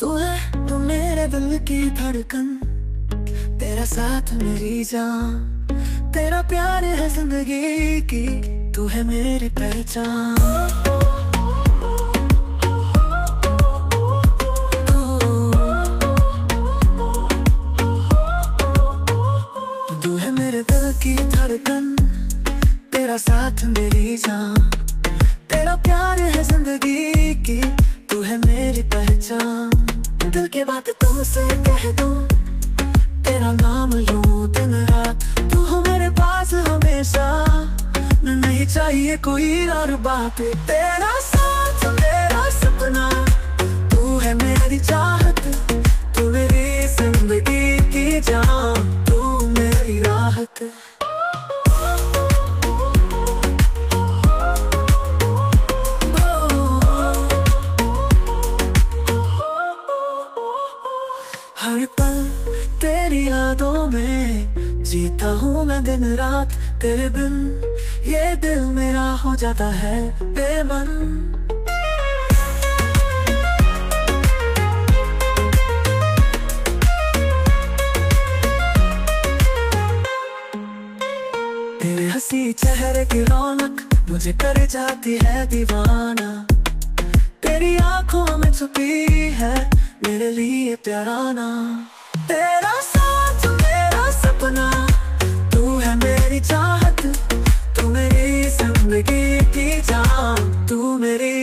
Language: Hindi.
तू है, तू मेरे दिल की धड़कन, तेरा साथ मेरी जान, तेरा प्यार है जिंदगी की, तू है मेरी पहचान। की धड़कन, तेरा साथ मेरी जान, तेरा प्यार है जिंदगी की, तू है मेरी पहचान। दिल की बात तुमसे कह दूं, तेरा नाम लूं दिन रात, तू हो मेरे पास हमेशा, नहीं चाहिए कोई और बात। तेरा साथ मेरा सपना, तू है मेरी चाहत, तू मेरी जिंदगी की जान, तू मेरी राहत। हर पल तेरी यादों में जीता हूँ मैं दिन रात, तेरे बिन ये दिल मेरा हो जाता है बेमन। तेरे हंसी चेहरे की रौनक मुझे कर जाती है दीवाना, तेरी आंखों में छुपी है मेरे लिए प्यारा नाम। तेरा साथ मेरा सपना, तू है मेरी चाहत, तू मेरी जिंदगी की जान, तू मेरी